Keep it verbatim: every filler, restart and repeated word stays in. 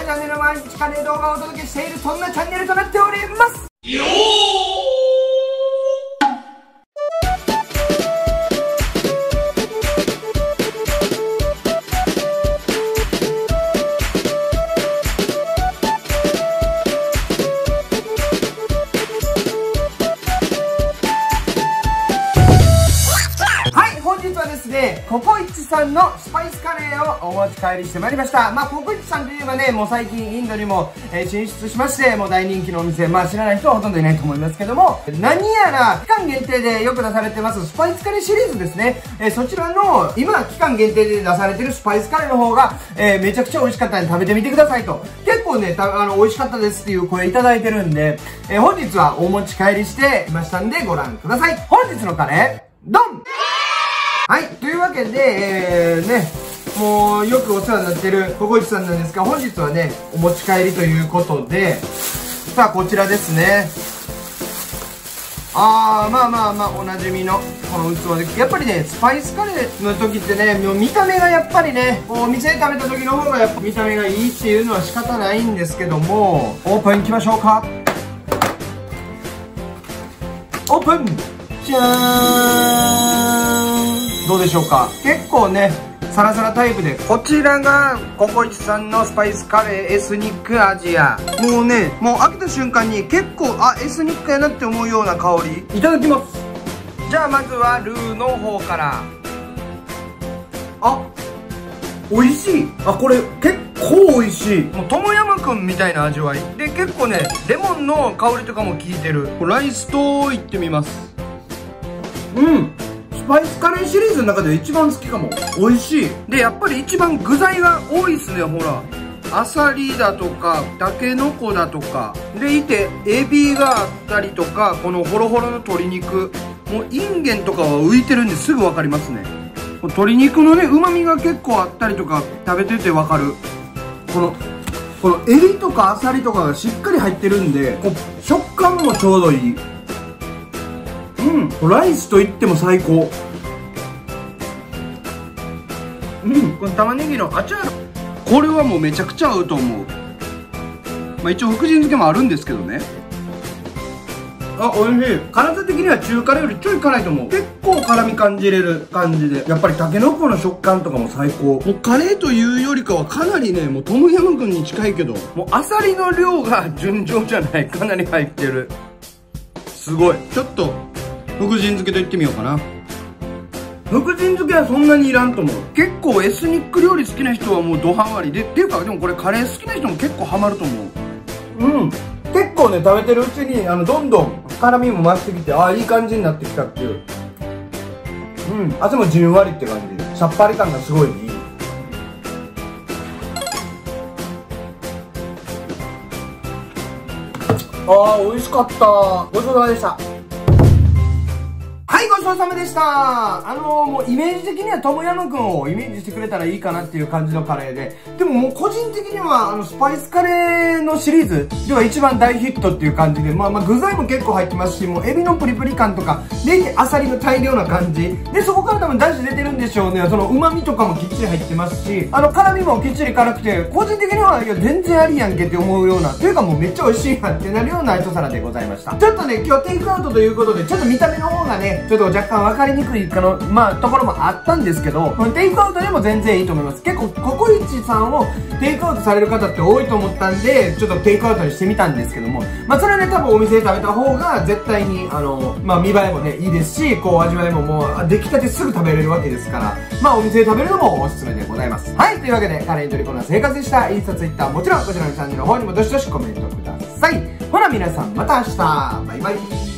チャンネル毎日カレー動画をお届けしている、そんなチャンネルとなっておりますよー。ココイチさんのスパイスカレーをお持ち帰りしてまいりました。まあ、ココイチさんといえばね、もう最近インドにも進出しまして、もう大人気のお店、まあ知らない人はほとんどいないと思いますけども、何やら期間限定でよく出されてますスパイスカレーシリーズですね。えー、そちらの今期間限定で出されてるスパイスカレーの方が、えー、めちゃくちゃ美味しかったんで食べてみてくださいと。結構ね、たあの美味しかったですっていう声いただいてるんで、えー、本日はお持ち帰りしていましたんでご覧ください。本日のカレー、ドン！はい、というわけで、えー、ね、もうよくお世話になってるココイチさんなんですが、本日はね、お持ち帰りということで、さあ、こちらですね。あー、まあまあまあ、おなじみのこの器で、やっぱりね、スパイスカレーの時ってね、もう見た目がやっぱりね、お店で食べた時の方がやっぱ見た目がいいっていうのは仕方ないんですけども、オープンいきましょうか。オープン！じゃーん！どうでしょうか。結構ねサラサラタイプで、こちらがココイチさんのスパイスカレーエスニックアジア。もうね、もう開けた瞬間に結構、あ、エスニックやなって思うような香り。いただきます。じゃあまずはルーの方から。あ、美味しい。あ、これ結構美味しい。もうトムヤムくんみたいな味わいで、結構ねレモンの香りとかも効いてる。ライスといってみます。うん、スパイスカレーシリーズの中では一番好きかも。美味しい。で、やっぱり一番具材が多いですね。ほら、アサリだとかタケノコだとかでいて、エビがあったりとか、このホロホロの鶏肉、もうインゲンとかは浮いてるんですぐ分かりますね。鶏肉のねうまみが結構あったりとか、食べてて分かる。このこのエビとかアサリとかがしっかり入ってるんで、こう食感もちょうどいい。うん、ライスといっても最高。うん、この玉ねぎのアチャール、これはもうめちゃくちゃ合うと思う。まあ一応福神漬けもあるんですけどね。あ、美味しい。辛さ的には中辛よりちょい辛いと思う。結構辛み感じれる感じで、やっぱりタケノコの食感とかも最高。もうカレーというよりかはかなりね、もうトムヤム君に近いけど、もうアサリの量が尋常じゃない。かなり入ってる。すごい。ちょっと福神漬けと言ってみようかな。福神漬けはそんなにいらんと思う。結構エスニック料理好きな人はもうドハマりで、っていうかでもこれカレー好きな人も結構ハマると思う。うん、結構ね食べてるうちにあのどんどん辛みも増してきて、ああいい感じになってきたっていう。うん、味もじんわりって感じ、さっぱり感がすごいいい。あー、美味しかった。ごちそうさまでした。はい、ごちそうさまでした。あのー、もうイメージ的にはトムヤムくんをイメージしてくれたらいいかなっていう感じのカレーで、でももう個人的にはあのスパイスカレーのシリーズでは一番大ヒットっていう感じで、まあまあ具材も結構入ってますし、もうエビのプリプリ感とか、で、アサリの大量な感じ。で、そこから多分出汁出てるんでしょうね。その旨味とかもきっちり入ってますし、あの辛味もきっちり辛くて、個人的には、いや、全然ありやんけって思うような、というかもうめっちゃ美味しいなってなるような一皿でございました。ちょっとね、今日テイクアウトということで、ちょっと見た目の方がね、ちょっと若干分かりにくいかの、まあ、ところもあったんですけど、テイクアウトでも全然いいと思います。結構、ココイチさんをテイクアウトされる方って多いと思ったんで、ちょっとテイクアウトにしてみたんですけども、まあ、それはね、多分お店で食べた方が絶対に、あの、まあ、見栄えもね、いいですし、こう、味わいももう、出来たてすぐ食べれるわけですから、まあ、お店で食べるのもおすすめでございます。はい、というわけで、カレーに取り込んだ生活でした。インスタ、ツイッター、もちろん、こちらのチャンネルの方にもどしどしコメントください。ほら、皆さん、また明日。バイバイ。